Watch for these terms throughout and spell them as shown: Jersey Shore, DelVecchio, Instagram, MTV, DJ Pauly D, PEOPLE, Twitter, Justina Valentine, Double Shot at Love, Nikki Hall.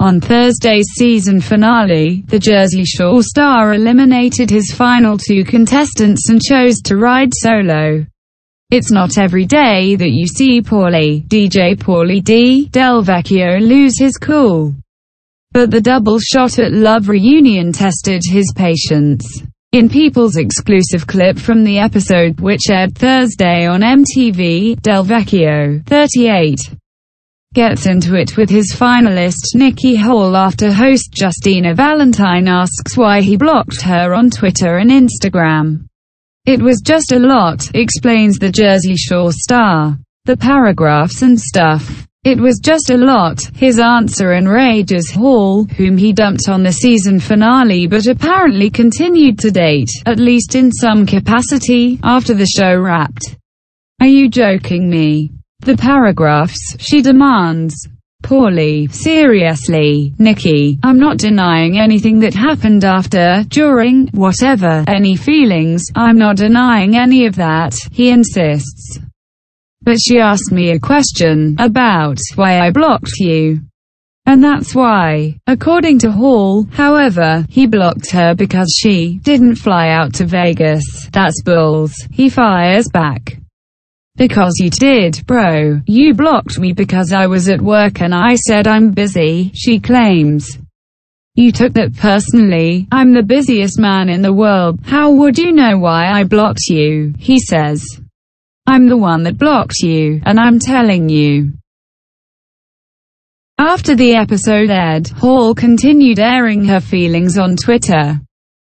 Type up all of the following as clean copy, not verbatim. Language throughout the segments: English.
On Thursday's season finale, the Jersey Shore star eliminated his final two contestants and chose to ride solo. It's not every day that you see Pauly, DJ Pauly D, DelVecchio lose his cool. But the Double Shot at Love reunion tested his patience. In People's exclusive clip from the episode, which aired Thursday on MTV, DelVecchio, 38, gets into it with his finalist Nikki Hall after host Justina Valentine asks why he blocked her on Twitter and Instagram. "It was just a lot," explains the Jersey Shore star. "The paragraphs and stuff. It was just a lot," his answer enrages Hall, whom he dumped on the season finale but apparently continued to date, at least in some capacity, after the show wrapped. "Are you joking me? The paragraphs?" she demands. "Pauly, seriously, Nikki, I'm not denying anything that happened after, during, whatever, any feelings, I'm not denying any of that," he insists. "But she asked me a question, about, why I blocked you. And that's why." According to Hall, however, he blocked her because she didn't fly out to Vegas. "That's bulls," he fires back. "Because you did, bro. You blocked me because I was at work and I said I'm busy," she claims. "You took that personally. I'm the busiest man in the world. How would you know why I blocked you?" he says. "I'm the one that blocked you, and I'm telling you." After the episode aired, Hall continued airing her feelings on Twitter.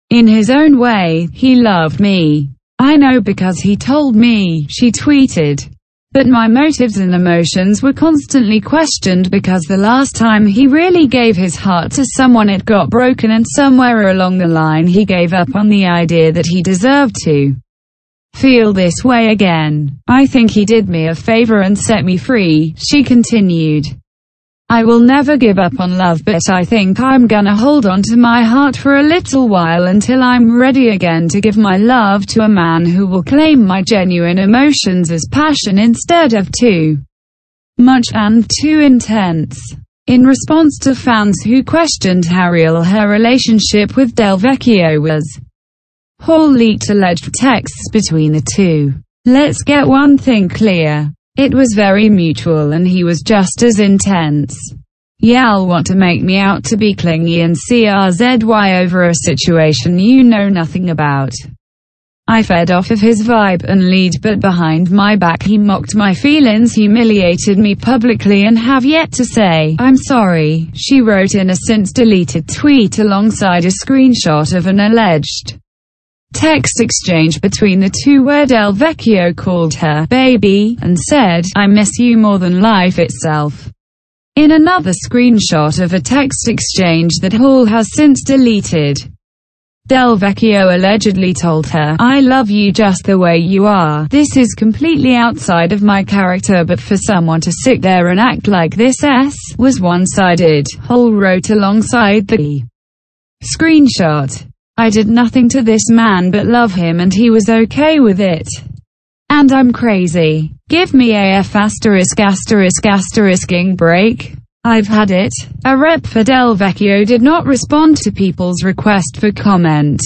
In his own way, "He loved me. I know because he told me," she tweeted. "But my motives and emotions were constantly questioned because the last time he really gave his heart to someone it got broken and somewhere along the line he gave up on the idea that he deserved to feel this way again. I think he did me a favor and set me free," she continued. "I will never give up on love, but I think I'm gonna hold on to my heart for a little while until I'm ready again to give my love to a man who will claim my genuine emotions as passion instead of too much and too intense." In response to fans who questioned how real her relationship with DelVecchio was, Hall leaked alleged texts between the two. "Let's get one thing clear. It was very mutual and he was just as intense. Y'all want to make me out to be clingy and CRZY over a situation you know nothing about. I fed off of his vibe and lead, but behind my back he mocked my feelings, humiliated me publicly, and have yet to say I'm sorry," she wrote in a since-deleted tweet alongside a screenshot of an alleged text exchange between the two where DelVecchio called her baby and said, "I miss you more than life itself." In another screenshot of a text exchange that Hall has since deleted, DelVecchio allegedly told her, "I love you just the way you are. This is completely outside of my character, but for someone to sit there and act like this was one-sided," Hall wrote alongside the screenshot. "I did nothing to this man but love him and he was okay with it. And I'm crazy. Give me a *******ing break. I've had it." A rep for DelVecchio did not respond to People's request for comment.